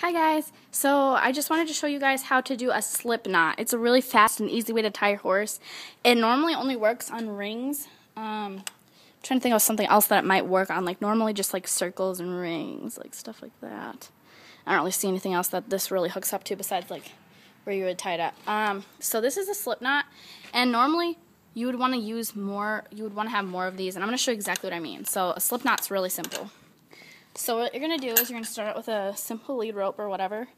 Hi guys, so I just wanted to show you guys how to do a slip knot. It's a really fast and easy way to tie a horse. It normally only works on rings. I'm trying to think of something else that it might work on, like normally just like circles and rings, like stuff like that. I don't really see anything else that this really hooks up to besides like where you would tie it up. So this is a slip knot, and normally you would want to use more, you would want to have more of these, and I'm going to show you exactly what I mean. So a slip knot's really simple. So what you're going to do is you're going to start out with a simple lead rope or whatever.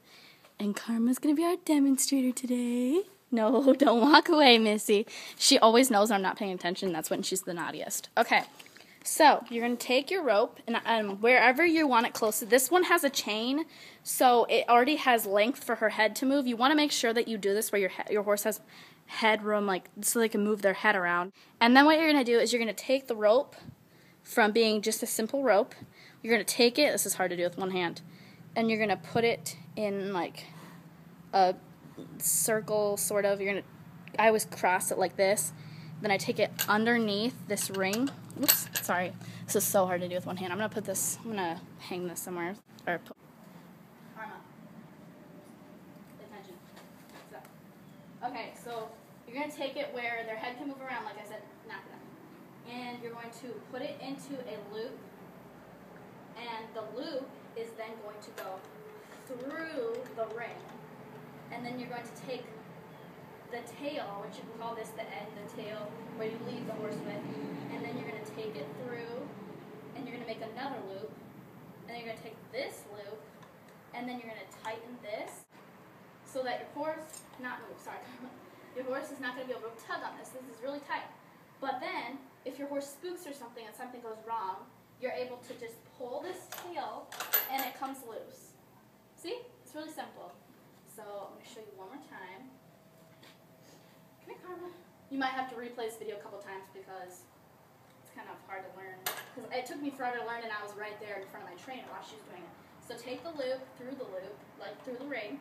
And Karma's going to be our demonstrator today. No, don't walk away, Missy. She always knows I'm not paying attention. That's when she's the naughtiest. Okay, so you're going to take your rope and wherever you want it close to. This one has a chain, so it already has length for her head to move. You want to make sure that you do this where your horse has headroom, like so they can move their head around. And then what you're going to do is you're going to take the rope from being just a simple rope. You're going to take it, this is hard to do with one hand, and you're going to put it in like a circle sort of. You're going to, I always cross it like this, then I take it underneath this ring. Oops, sorry, this is so hard to do with one hand. I'm going to put this, I'm going to hang this somewhere. Or put, Karma, attention. Okay, so you're going to take it where their head can move around, like I said, not them. And you're going to put it into a loop. And the loop is then going to go through the ring. And then you're going to take the tail, which you can call this the end, the tail, where you lead the horse with. And then you're going to take it through, and you're going to make another loop. And then you're going to take this loop, and then you're going to tighten this so that your horse, not move, sorry, your horse is not going to be able to tug on this. This is really tight. But then, if your horse spooks or something and something goes wrong, you're able to just pull this tail and it comes loose. See? It's really simple. So I'm going to show you one more time. Come here, Karma. You might have to replay this video a couple times because it's kind of hard to learn. Because it took me forever to learn, and I was right there in front of my trainer while she was doing it. So take the loop through the loop, like through the ring,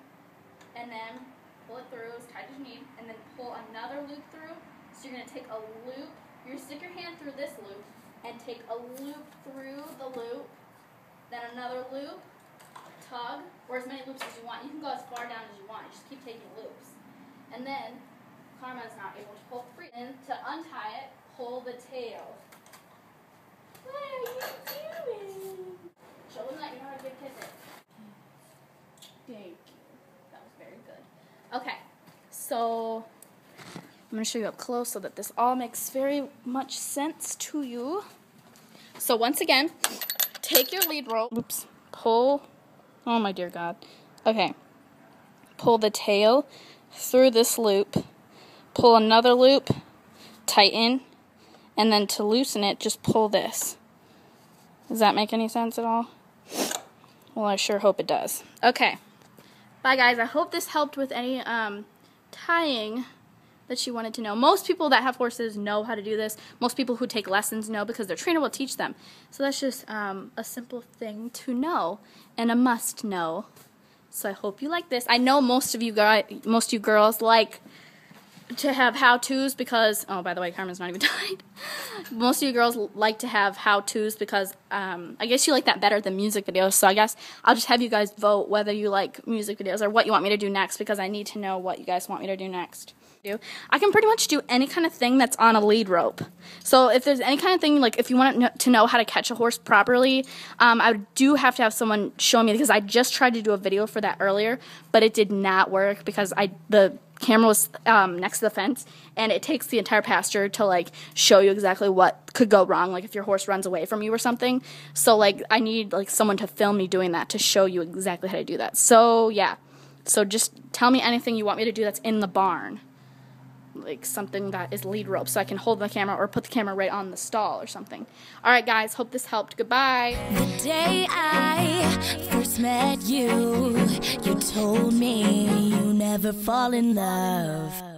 and then pull it through as tight as you need, and then pull another loop through. So you're going to take a loop. You're going to stick your hand through this loop, and take a loop through the loop, then another loop, tug, or as many loops as you want. You can go as far down as you want. You just keep taking loops. And then Karma is not able to pull free. And to untie it, pull the tail. What are you doing? Show them that you're not a good kisser. Thank you. That was very good. Okay, so I'm going to show you up close so that this all makes very much sense to you. So once again, take your lead rope. Oops. Pull. Oh my dear God. Okay. Pull the tail through this loop. Pull another loop. Tighten. And then to loosen it, just pull this. Does that make any sense at all? Well, I sure hope it does. Okay. Bye guys. I hope this helped with any tying that she wanted to know. Most people that have horses know how to do this. Most people who take lessons know because their trainer will teach them. So that's just a simple thing to know and a must know. So I hope you like this. I know most of you girls like to have how-tos because, oh, by the way, Karma's not even tied. Most of you girls like to have how-tos because I guess you like that better than music videos. So I guess I'll just have you guys vote whether you like music videos or what you want me to do next, because I need to know what you guys want me to do next. I can pretty much do any kind of thing that's on a lead rope. So if there's any kind of thing, like if you want to know how to catch a horse properly, I do have to have someone show me, because I just tried to do a video for that earlier, but it did not work because the camera was next to the fence, and it takes the entire pasture to like show you exactly what could go wrong, like if your horse runs away from you or something. So like I need like someone to film me doing that to show you exactly how to do that. So yeah, so just tell me anything you want me to do that's in the barn, like something that is lead rope, so I can hold the camera or put the camera right on the stall or something. All right, guys, hope this helped. Goodbye. The day I first met you, you told me you never fall in love.